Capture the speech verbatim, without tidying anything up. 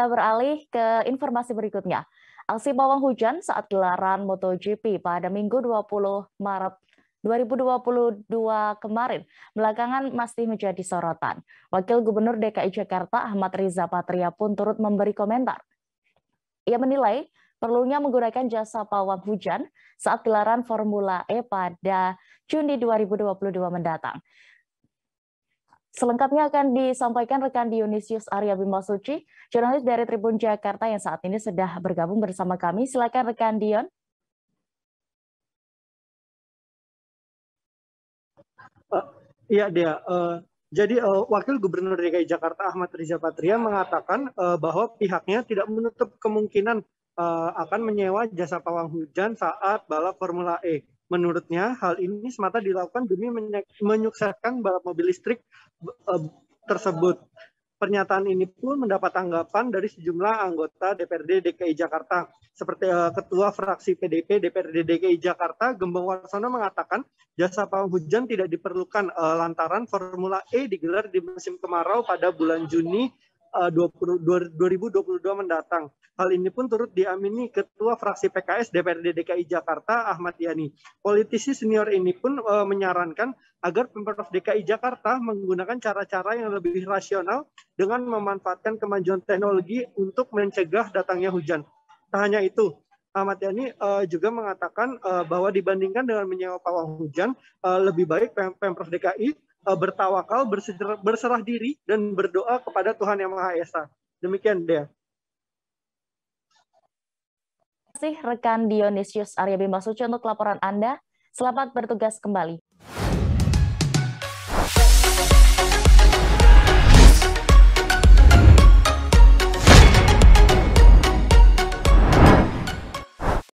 Kita beralih ke informasi berikutnya. Aksi pawang hujan saat gelaran MotoGP pada Minggu dua puluh Maret dua ribu dua puluh dua kemarin belakangan masih menjadi sorotan. Wakil Gubernur D K I Jakarta Ahmad Riza Patria pun turut memberi komentar. Ia menilai perlunya menggunakan jasa pawang hujan saat gelaran Formula E pada Juni dua ribu dua puluh dua mendatang. Selengkapnya akan disampaikan rekan Dionisius Arya Bimasuci, jurnalis dari Tribun Jakarta yang saat ini sudah bergabung bersama kami. Silakan rekan Dion. Iya uh, dia. Uh, jadi uh, Wakil Gubernur D K I Jakarta Ahmad Riza Patria mengatakan uh, bahwa pihaknya tidak menutup kemungkinan uh, akan menyewa jasa pawang hujan saat balap Formula E. Menurutnya, hal ini semata dilakukan demi menyukseskan balap mobil listrik tersebut. Pernyataan ini pun mendapat tanggapan dari sejumlah anggota D P R D D K I Jakarta. Seperti Ketua Fraksi P D I P D P R D D K I Jakarta, Gembong Warsono mengatakan jasa pawang hujan tidak diperlukan lantaran Formula E digelar di musim kemarau pada bulan Juni dua ribu dua puluh dua mendatang. Hal ini pun turut diamini Ketua Fraksi P K S D P R D D K I Jakarta Ahmad Yani. Politisi senior ini pun e, menyarankan agar Pemprov D K I Jakarta menggunakan cara-cara yang lebih rasional dengan memanfaatkan kemajuan teknologi untuk mencegah datangnya hujan. Tak hanya itu, Ahmad Yani e, juga mengatakan e, bahwa dibandingkan dengan menyewa pawang hujan, e, lebih baik Pemprov D K I e, bertawakal, berserah, berserah diri, dan berdoa kepada Tuhan Yang Maha Esa. Demikian dia. Terima kasih rekan Dionisius Arya Bimasuci untuk laporan Anda. Selamat bertugas kembali.